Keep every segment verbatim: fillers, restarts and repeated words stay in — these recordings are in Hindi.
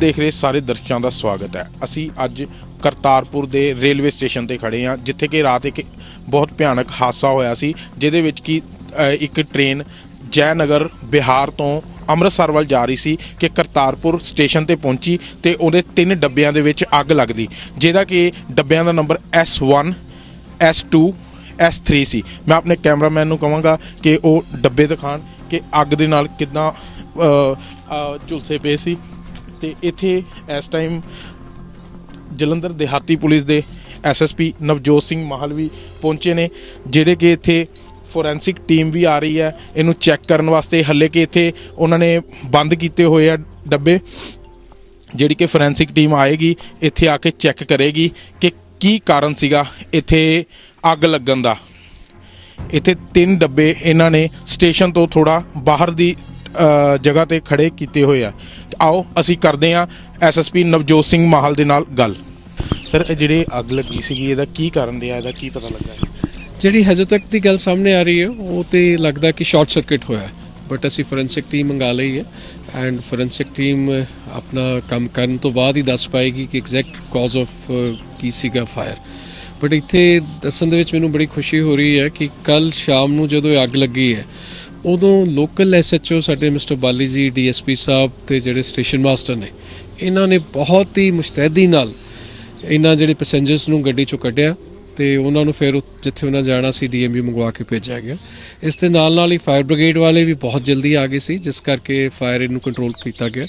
देख रहे सारे दर्शकों का स्वागत है। असी अज करतारपुर दे रेलवे स्टेशन ते खड़े हाँ, जिथे कि रात एक बहुत भयानक हादसा होया सी, जिहदे विच कि एक ट्रेन जयनगर बिहार तो अमृतसर वाल जा रही सी कि करतारपुर स्टेशन ते पहुंची ते उहदे तीन डब्बियां दे विच अग लगदी, जिहदा कि डब्बियां दा number S one S two S three C. मैं अपने कैमरामैन नूं कहांगा कि वह डब्बे दिखाण कि अग दे नाल किदां झुलसे पे सी। तो इत्थे इस टाइम जलंधर देहाती पुलिस के S S P Navjot Singh माहलवी पहुंचे ने, जिहड़े कि इत्थे फोरेंसिक टीम भी आ रही है इनू चैक करने वास्ते। हले कि इत्थे उन्होंने बंद किए हुए हैं डब्बे, जिहड़ी कि फोरेंसिक टीम आएगी इत्थे आके चैक करेगी कि की कारण सीगा इत्थे अग लगन दा। इत्थे तीन डब्बे इन्हां ने स्टेशन तो थोड़ा बाहर दी जगह ते खड़े किए हुए हैं। आओ असी करते हाँ S S P Navjot Singh Mahal के नाल गल। सर जी अग लगी सी इहदा की कारण रहा, इहदा की पता लगा? जी हजे तक की गल सामने आ रही है वो तो लगता कि शॉर्ट सर्किट होया, बट असी फोरेंसिक टीम मंगा ली है एंड फोरेंसिक टीम अपना काम करने तो बाद ही दस पाएगी कि एग्जैक्ट कॉज ऑफ की सीगा फायर। बट इत्थे दसन दे विच मैनूं बड़ी खुशी हो रही है कि कल शाम को जदों अग लगी है उदों लोकल एस एच ओ साडे mister Bali ji D S P साहब तो जिहड़े स्टेशन मास्टर ने इन्हां ने बहुत ही मुस्तैदी नाल इन्हां जिहड़े पैसेंजर्स नूं गड्डी चों कड्ढिया तो उन्होंने फिर जिथे उन्हें जाना सी डी एम यू मंगवा के भेजा गया। इस दे नाल नाल ही फायर ब्रिगेड वाले भी बहुत जल्दी आ गए सी, जिस करके फायर इनू कंट्रोल किया गया,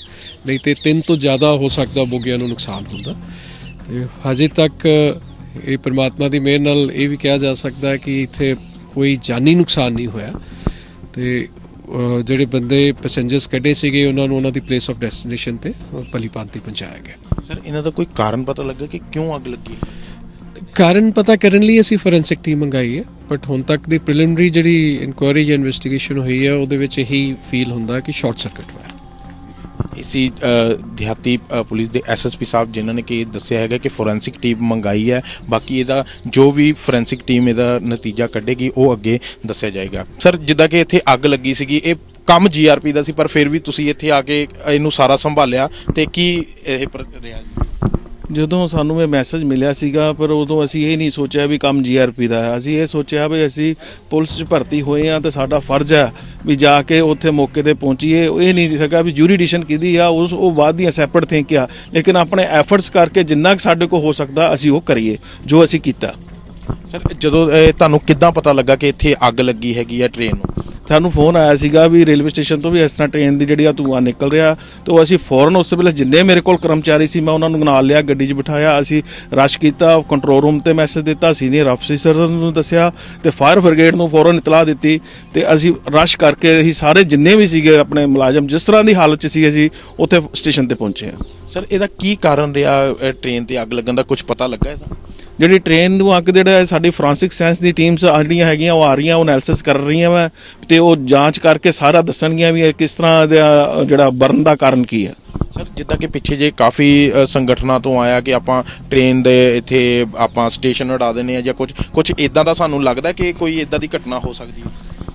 नहीं तो तीन तो ज़्यादा हो सकता बोगियां नूं नुकसान हुंदा। तो हजे तक ये परमात्मा की मेहर नाल ये भी कहा जा सकता है कि इत्थे कोई जानी नुकसान नहीं होया। तो जिहड़े बंदे पैसेंजर्स कड्ढे सीगे उन्होंने उन्होंने प्लेस ऑफ डेस्टिनेशन ते भली भांति पहुँचाया गया। सर इन्हां दा कोई कारण पता लगा कि क्यों अग लगी? कारण पता करने लिए असी फोरेंसिक टीम मंगाई है, बट हुण तक दी प्रीलिमिनरी जिहड़ी इनक्वायरी या इन्वेस्टिगेशन हुई है उहदे विच यही फील हुंदा कि शॉर्ट सर्किट होया। इसी देहाती पुलिस के एस एस पी साहब जिन्होंने कि दस्सिया है कि फोरेंसिक टीम मंगाई है, बाकी इहदा जो भी फोरेंसिक टीम इहदा नतीजा कढेगी वो अगे दस्सिया जाएगा। सर जिद्दां कि इत्थे अग लगी सीगी ये कम जी आर पी दा सी, पर फिर भी तुसीं इत्थे आके इहनूं सारा संभालिया ते की इह प्रक्रिया? जदों सानू ये मैसेज मिलिया सीगा पर उदों असी ये नहीं सोचा भी काम जी आर पी का है, असी ये सोचा भी असी पुलिस भर्ती हुए हाँ तो साडा फर्ज है भी जाके उत्थे मौके पर पहुँचीए। ये नहीं सका भी जूरीडिशन किहदी आ, उस वो बाद दी सैपरेट थिंक आ, लेकिन अपने एफर्ट्स करके जिन्ना साडे को हो सकता असी वो करिए जो असी कीता। सर जदों तुहानू किद्दां पता लगा कि इत्थे अग लगी हैगी आ ट्रेन नूं? सानू फोन आया सीगा भी रेलवे स्टेशन तो भी इस तरह ट्रेन की जी धुआं निकल रहा, तो असी फौरन उस वेले जिन्ने मेरे को कर्मचारी से मैं उन्होंने नाल लिया, गड्डी च बिठाया, असी रश किया, कंट्रोल रूम से मैसेज दिता, सीनियर ऑफिसर नूं दस्सिया तो फायर ब्रिगेड नूं फौरन इतलाह दी। तो असी रश करके असी सारे जिन्ने भी सीगे अपने मुलाजम जिस तरह की हालत च सी असी उत्थे स्टेशन पर पहुंचे हैं। सर इहदा की कारण रहा ट्रेन ते अग लगन का, कुछ पता लगा है? जी ट्रेन को अग जो साड़ी फोरेंसिक साइंस की टीम्स जो है वो आ रही है, वो एनालिसिस कर रही है मैं तो वो जाँच करके सारा दसनगियाँ भी किस तरह जो बर्न का कारण की है। सर जिद्दां कि पिछे जे काफ़ी संगठनों तो आया कि आप ट्रेन दे इत्थे आप स्टेशन हटा देने या कुछ कुछ इदा का सानू लगता कि कोई इदा की घटना हो सकती है?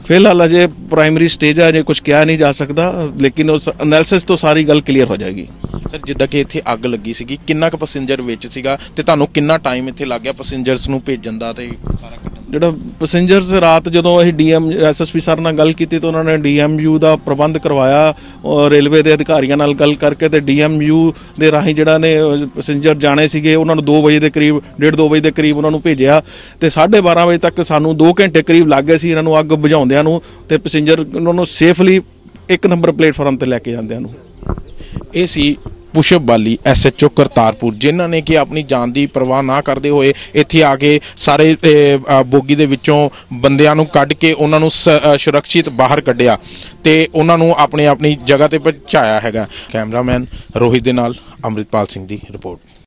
फिलहाल अजे प्राइमरी स्टेज है, अजे कुछ कहा नहीं जा सकता, लेकिन उस एनालिसिस तो सारी गल क्लीयर हो जाएगी। सर जिद्दां कि इत्थे अग लगी सीगी किन्ना क पैसेंजर विच सीगा ते तुहानू किन्ना टाइम इत्थे लग गया पैसेंजर्स नूं भेजण दा ते सारा? जो पैसेंजर्स रात जो अं D M S S P sir नाल गल की तो उन्होंने डी एम यू का प्रबंध करवाया, रेलवे के अधिकारियों नाल गल करके तो डी एम यू के राही जोड़ा ने पैसेंजर जाने से उन्होंने दो बजे के करीब डेढ़ दो बजे के करीब उन्होंने भेजा तो साढ़े बारह बजे तक सानू दो घंटे करीब लग गए सी इन्होंने अग बुझाउंदियां नूं ते पैसेंजर उन्होंने सेफली एक नंबर प्लेटफॉर्म पर लैके जांदियां नूं। पुशअप Bali S H O Kartarpur जिन्हों ने कि अपनी जान की परवाह ना करते हुए इत्थे आके सारे बोगी दे विचों बंदियां नूं कढ के उन्होंने सुरक्षित बाहर कढ़िया ते उन्होंने अपने अपनी जगह पर पहुँचाया हैगा। कैमरामैन रोहित दे नाल अमृतपाल सिंह दी रिपोर्ट।